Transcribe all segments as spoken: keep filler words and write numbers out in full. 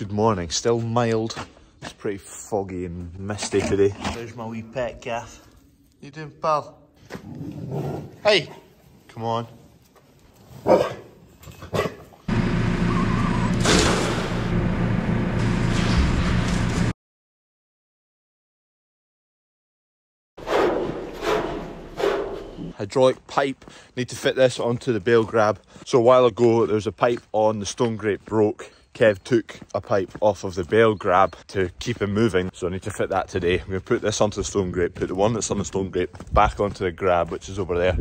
Good morning, still mild. It's pretty foggy and misty today. There's my wee pet calf. You doing, pal? Hey! Come on. Hydraulic pipe, need to fit this onto the bale grab. So a while ago there was a pipe on, the stone grate broke. Kev took a pipe off of the bale grab to keep him moving, so I need to fit that today. I'm going to put this onto the stone grate, put the one that's on the stone grate back onto the grab, which is over there,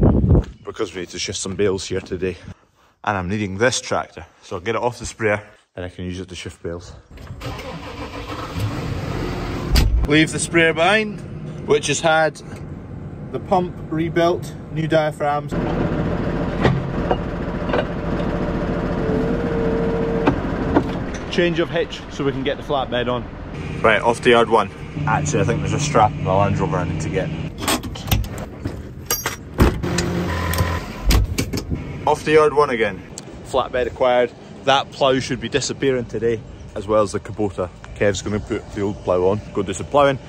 because we need to shift some bales here today. And I'm needing this tractor, so I'll get it off the sprayer and I can use it to shift bales. Leave the sprayer behind, which has had the pump rebuilt, new diaphragms. Change of hitch so we can get the flatbed on. Right, off to yard one. Actually, I think there's a strap in the Land Rover I need to get. Off to yard one again. Flatbed acquired. That plough should be disappearing today, as well as the Kubota. Kev's going to put the old plough on, go do some ploughing.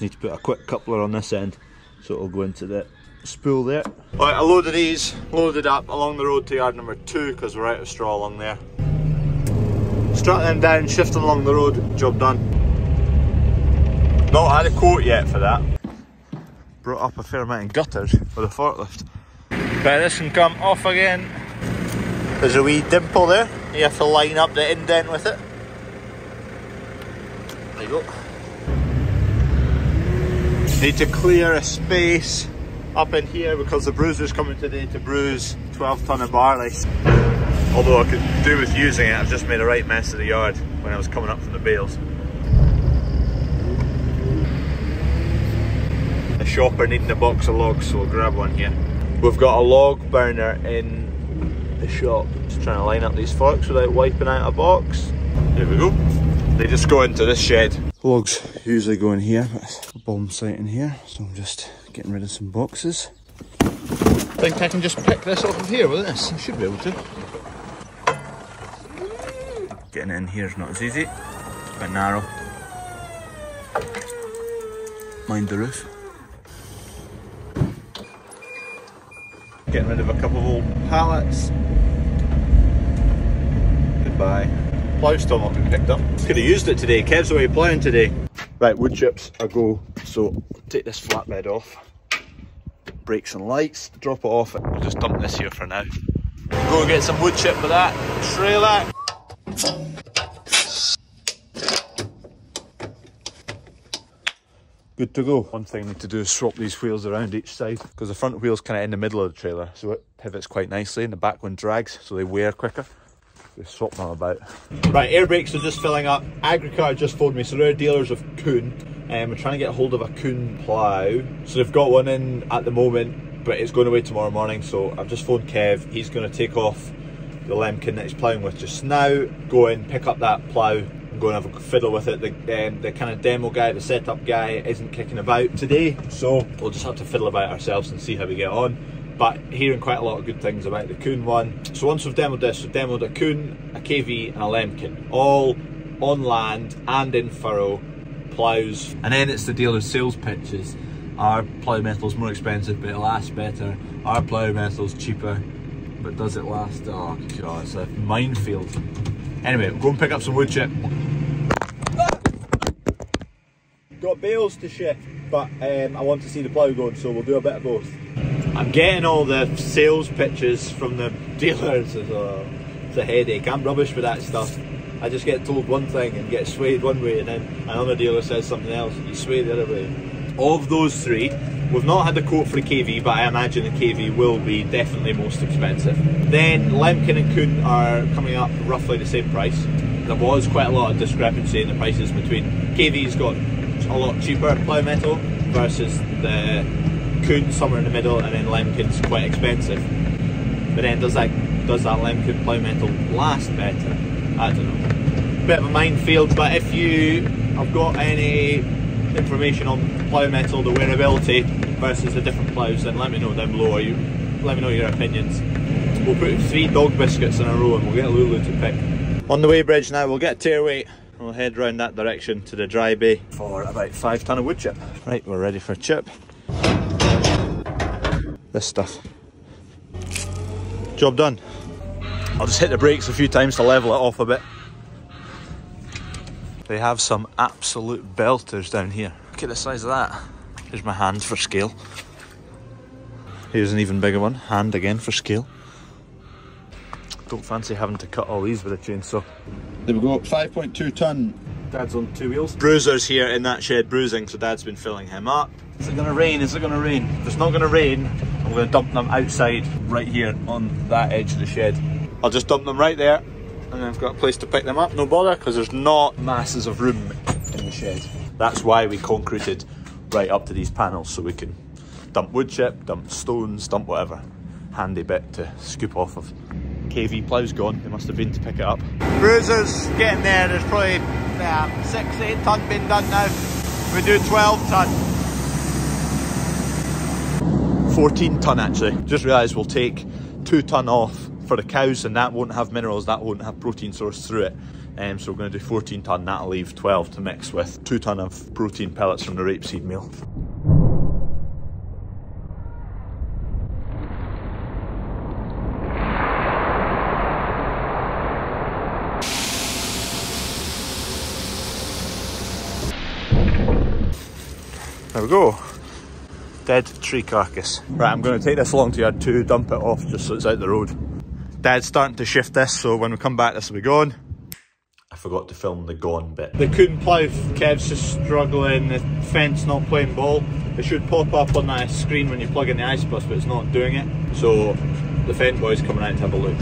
Need to put a quick coupler on this end so it'll go into the spool there. Alright, I loaded these, loaded up along the road to yard number two because we're out of straw along there. Strut them down, shift them along the road, job done. Not had a quote yet for that. Brought up a fair amount of gutters with a forklift. But this can come off again. There's a wee dimple there, you have to line up the indent with it. There you go. Need to clear a space up in here because the bruiser's coming today to bruise twelve tonne of barley. Although I could do with using it, I've just made a right mess of the yard when I was coming up from the bales. A shopper needing a box of logs, so we'll grab one here. We've got a log burner in the shop. Just trying to line up these forks without wiping out a box. There we go. They just go into this shed. Logs usually go in here, but it's a bomb site in here, so I'm just getting rid of some boxes. I think I can just pick this off of here with this. I should be able to. Getting in here is not as easy. It's a bit narrow. Mind the roof. Getting rid of a couple of old pallets. Goodbye. Plough's still not been picked up. Could have used it today, Kev's away ploughing today. Right, wood chips a go, so take this flatbed off, brakes and lights, drop it off, we'll just dump this here for now. Go and get some wood chip for that, trail that. Good to go. One thing I need to do is swap these wheels around each side, because the front wheel's kind of in the middle of the trailer, so it pivots quite nicely and the back one drags, so they wear quicker. Swap them about. Right, air brakes are just filling up. AgriCar just phoned me, so they're dealers of Kuhn, and um, we're trying to get hold of a Kuhn plough. So they've got one in at the moment, but it's going away tomorrow morning. So I've just phoned Kev. He's going to take off the Lemken that he's ploughing with just now, go in, pick up that plough, and go and have a fiddle with it. The, um, the kind of demo guy, the setup guy, isn't kicking about today, so we'll just have to fiddle about ourselves and see how we get on. But hearing quite a lot of good things about the Kuhn one. So once we've demoed this, we've demoed a Kuhn, a K V and a Lemken, all on land and in furrow ploughs. And then it's the dealer's sales pitches. Our plough metal's more expensive, but it lasts better. Our plough metal's cheaper, but does it last? Oh God, it's a minefield. Anyway, we'll go and pick up some wood chip. Got bales to shift, but um, I want to see the plough going, so we'll do a bit of both. I'm getting all the sales pitches from the dealers, it's a, it's a headache. I'm rubbish with that stuff. I just get told one thing and get swayed one way, and then another dealer says something else and you sway the other way. Of those three, we've not had the quote for the K V, but I imagine the K V will be definitely most expensive. Then Lemken and Kuhn are coming up roughly the same price. There was quite a lot of discrepancy in the prices between K V's got a lot cheaper plough metal versus the Kuhn somewhere in the middle, and then Lemken's quite expensive. But then does that does that Lemken plough metal last better? I don't know. Bit of a minefield, but if you have got any information on plough metal, the wearability versus the different ploughs, then let me know down below, or you let me know your opinions. We'll put three dog biscuits in a row and we'll get Lulu to pick. On the weigh bridge now, we'll get tearaway. We'll head round that direction to the dry bay for about five tonne of wood chip. Right, we're ready for chip. This stuff. Job done. I'll just hit the brakes a few times to level it off a bit. They have some absolute belters down here. Look at the size of that. Here's my hand for scale. Here's an even bigger one. Hand again for scale. Don't fancy having to cut all these with a chainsaw. There we go, five point two tonne. Dad's on two wheels. Bruiser's here in that shed bruising, so Dad's been filling him up. Is it gonna rain? Is it gonna rain? If it's not gonna rain, I'm gonna dump them outside right here on that edge of the shed. I'll just dump them right there, and I've got a place to pick them up, no bother, because there's not masses of room in the shed. That's why we concreted right up to these panels, so we can dump wood chip, dump stones, dump whatever. Handy bit to scoop off of. K V plough's gone, they must have been to pick it up. Bruisers getting there, there's probably um, six, eight tonne been done now. We do twelve tonne. fourteen tonne actually. Just realised we'll take two tonne off for the cows, and that won't have minerals, that won't have protein source through it. Um, so we're going to do fourteen tonne, that'll leave twelve to mix with two tonne of protein pellets from the rapeseed meal. There we go. Dead tree carcass. Right, I'm going to take this along to yard two, dump it off just so it's out the road. Dad's starting to shift this, so when we come back this will be gone. I forgot to film the gone bit. The Kuhn plough, Kev's just struggling, the Fendt's not playing ball. It should pop up on that screen when you plug in the ISOBUS, but it's not doing it. So the Fendt boy's coming out to have a look.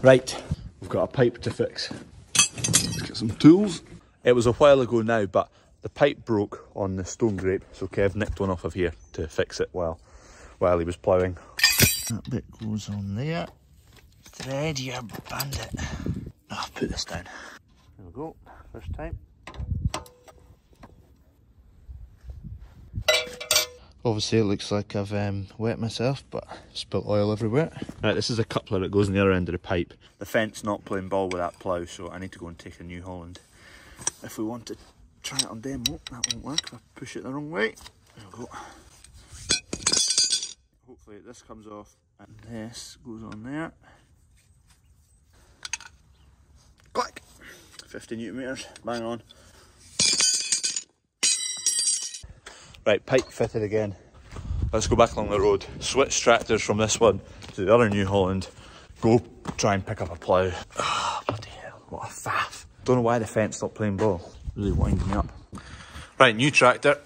Right, we've got a pipe to fix. Let's get some tools. It was a while ago now, but the pipe broke on the stone grape, so Kev nicked one off of here to fix it while while he was ploughing. That bit goes on there. Thread, you bandit. I'll put this down. There we go, first time. Obviously it looks like I've um, wet myself, but spilt oil everywhere. Right, this is a coupler that goes on the other end of the pipe. The Fendt's not playing ball with that plough, so I need to go and take a New Holland. If we want to try it on demo, that won't work if I push it the wrong way. There we go. Hopefully this comes off and this goes on there. Click! fifty newton metres, bang on. Right, pipe fitted again. Let's go back along the road, switch tractors from this one to the other New Holland, go try and pick up a plough. Oh, bloody hell, what a faff. Don't know why the Fendt's stopped playing ball. Really winding me up. Right, new tractor.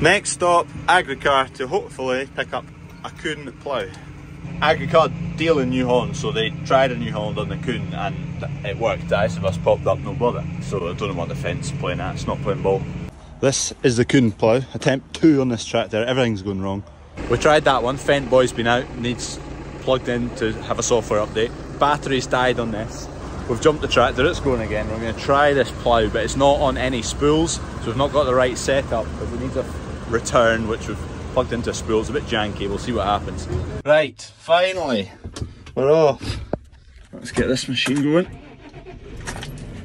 Next stop, AgriCar, to hopefully pick up a Kuhn plough. AgriCar deal in New Holland, so they tried a New Holland on the Kuhn and it worked. The ISOBUS popped up, no bother. So I don't know what the Fendt's playing at, it's not playing ball. This is the Kuhn plough, attempt two on this tractor, everything's going wrong. We tried that one, Fendt boy's been out, needs plugged in to have a software update. Batteries died on this. We've jumped the tractor, it's going again. We're going to try this plough, but it's not on any spools, so we've not got the right setup, but we need a return, which we've plugged into a spool. It's a bit janky, we'll see what happens. Right, finally, we're off. Let's get this machine going.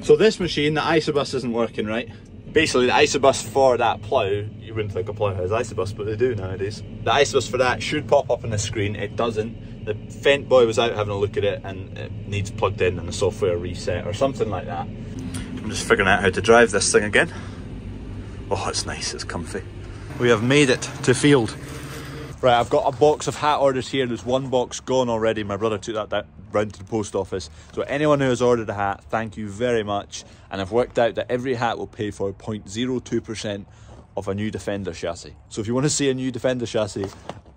So this machine, the ISOBUS isn't working, right? Basically, the ISOBUS for that plough, you wouldn't think a plough has ISOBUS, but they do nowadays. The ISOBUS for that should pop up on the screen, it doesn't. The Fendt boy was out having a look at it and it needs plugged in and the software reset or something like that. I'm just figuring out how to drive this thing again. Oh, it's nice, it's comfy. We have made it to field. Right, I've got a box of hat orders here. There's one box gone already. My brother took that down, round to the post office. So anyone who has ordered a hat, thank you very much. And I've worked out that every hat will pay for zero point zero two percent of a new Defender chassis. So if you want to see a new Defender chassis,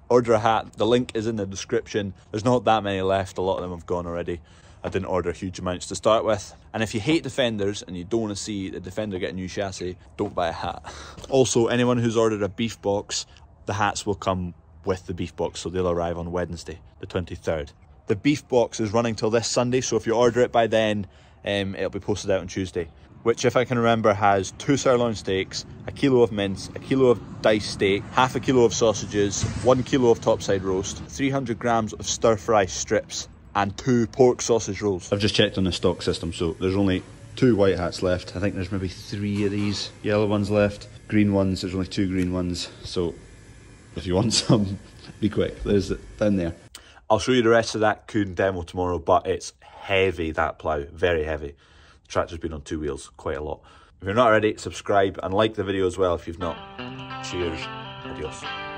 order a hat, the link is in the description. There's not that many left, a lot of them have gone already. I didn't order huge amounts to start with. And if you hate Defenders and you don't want to see the Defender get a new chassis, don't buy a hat. Also, anyone who's ordered a beef box, The hats will come with the beef box, so they'll arrive on Wednesday, the twenty-third. The beef box is running till this Sunday, so if you order it by then, um, it'll be posted out on Tuesday, which, if I can remember, has two sirloin steaks, a kilo of mince, a kilo of diced steak, half a kilo of sausages, one kilo of topside roast, three hundred grams of stir-fry strips, and two pork sausage rolls. I've just checked on the stock system, so there's only two white hats left. I think there's maybe three of these yellow ones left. Green ones, there's only two green ones, so if you want some, be quick. There's it down there. I'll show you the rest of that Kuhn demo tomorrow, but it's heavy, that plough, very heavy. The tractor's been on two wheels quite a lot. If you're not already, subscribe and like the video as well if you've not. Cheers, adios.